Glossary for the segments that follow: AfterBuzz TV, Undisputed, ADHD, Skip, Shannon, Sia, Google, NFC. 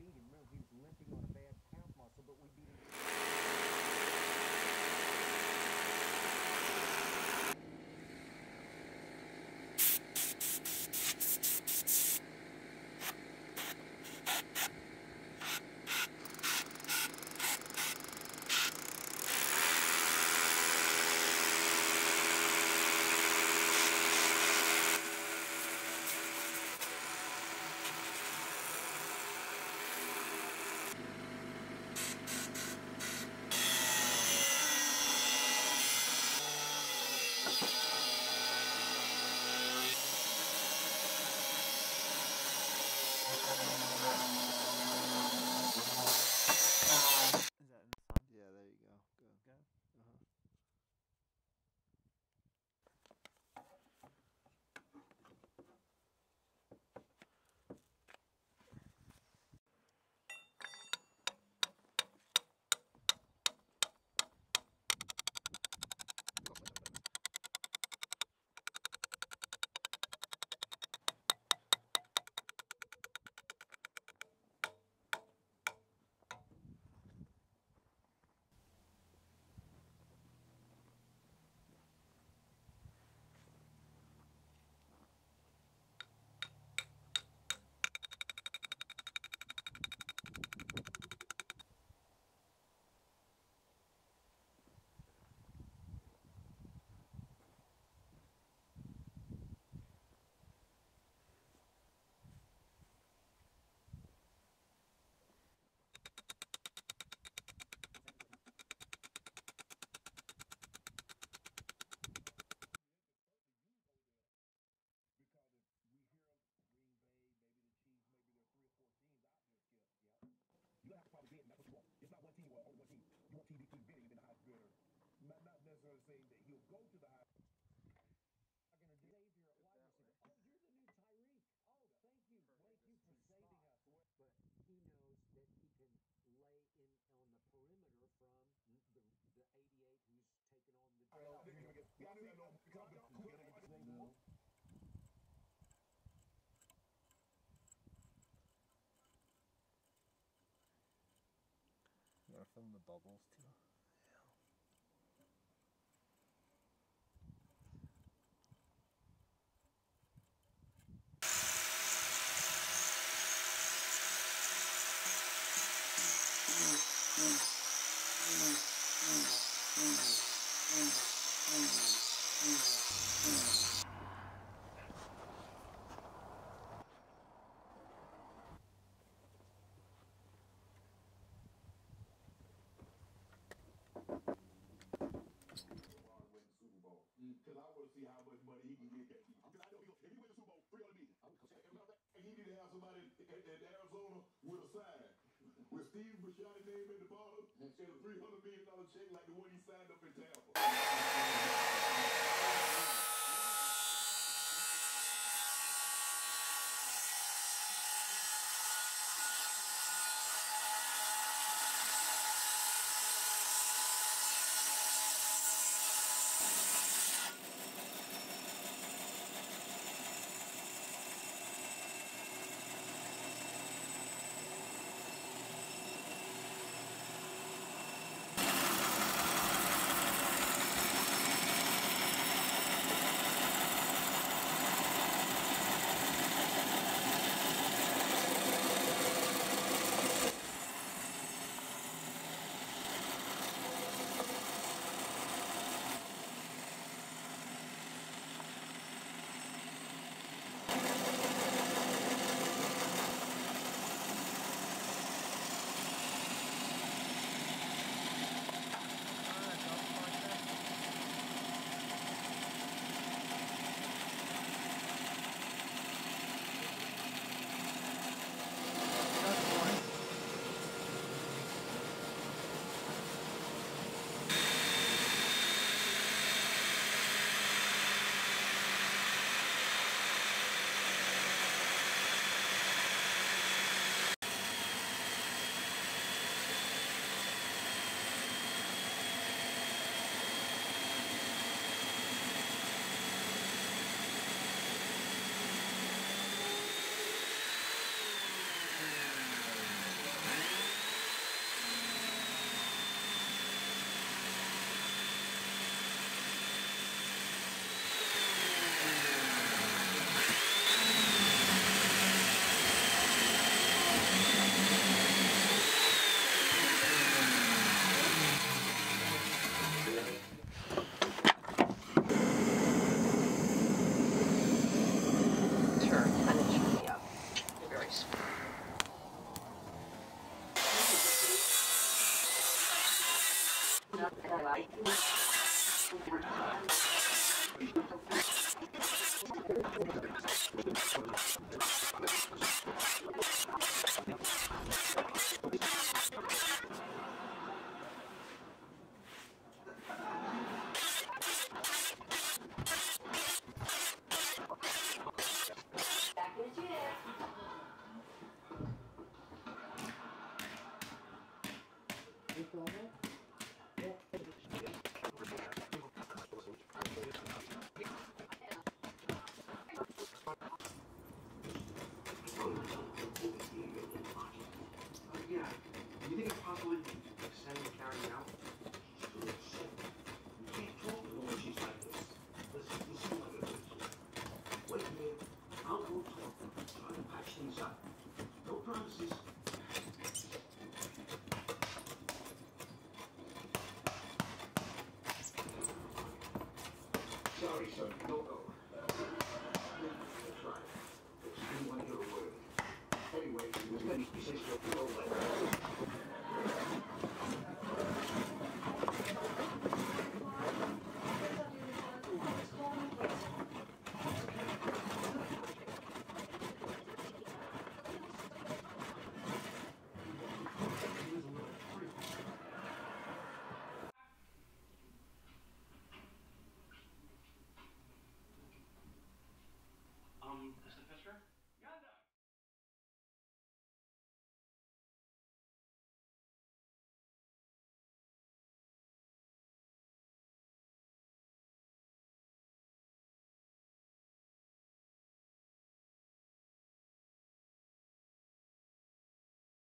feet. And remember, he was limping on a bad calf muscle, but we beat him. Not necessarily saying that he'll go to the high. You're filming the bubbles too.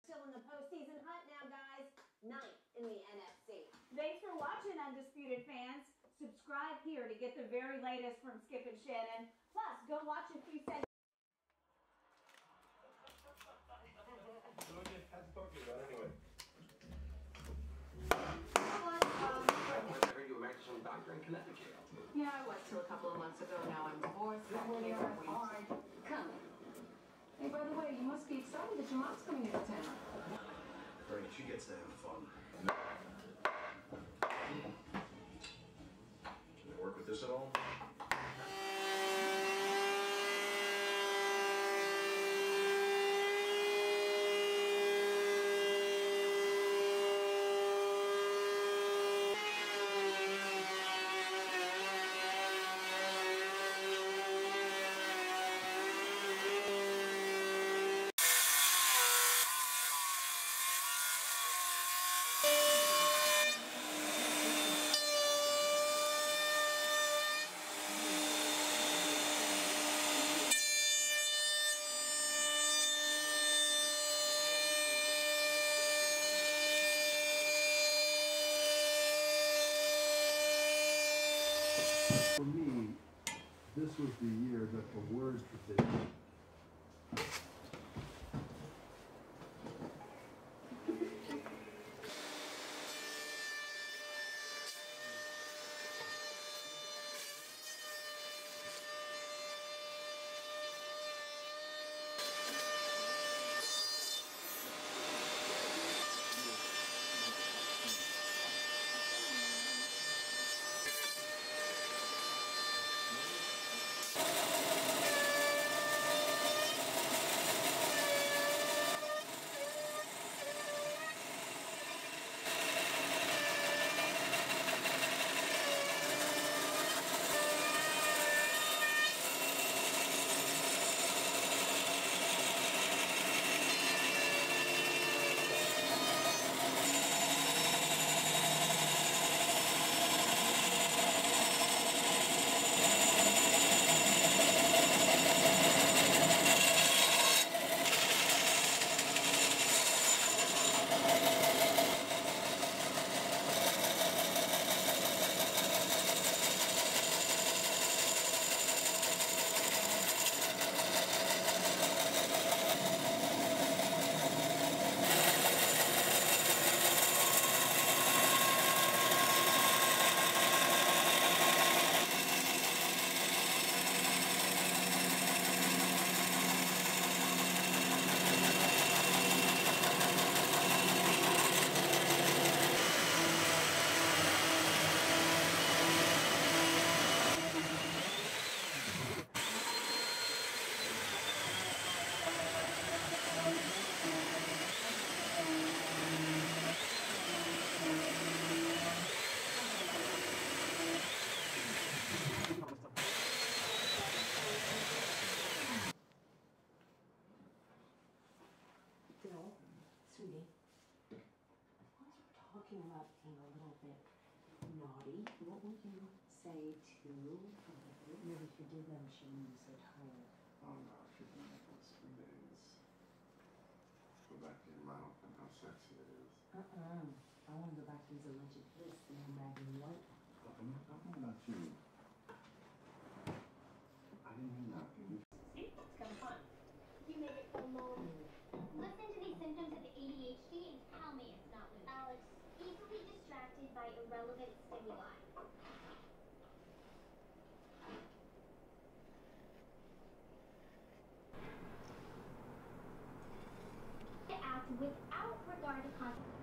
Still in the postseason hunt now, guys. 9th in the NFC. Thanks for watching, Undisputed fans. Subscribe here to get the very latest from Skip and Shannon. Plus, go watch a few seconds. Yeah, I was till a couple of months ago. Now I'm divorced. Back here. Come. Hey, by the way, you must be excited that your mom's coming into town. Bernie, she gets to have fun. Can I work with this at all? For me, this was the year that the words tradition. to me, once we're talking about being a little bit naughty, what would you say to her? Maybe if you did mention you said home. Oh no, she's been like those 3 days. Go back to your mouth and how sexy it is. I want to go back to these alleged kiss and imagine what? I'm not talking about you. I didn't mean that. See? It's kind of fun. You make it feel lonely. Listen to these symptoms of ADHD and tell me it's not with Alex. Easily distracted by irrelevant stimuli. To act without regard to consequences.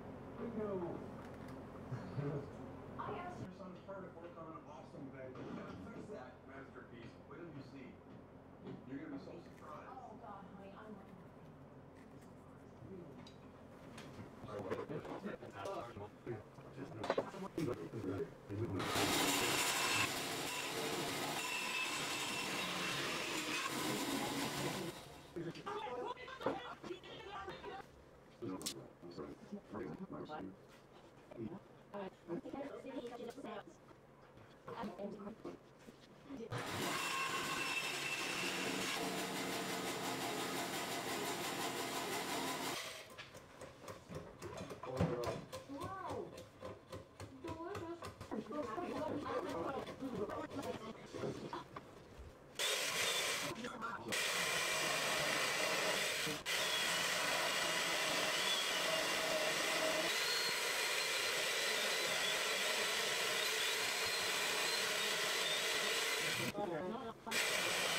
No. I asked your son Fur to work on an awesome thing. Fix that masterpiece. Wait till you see. You're gonna be so surprised. Oh God, honey, I'm working. No, no, no.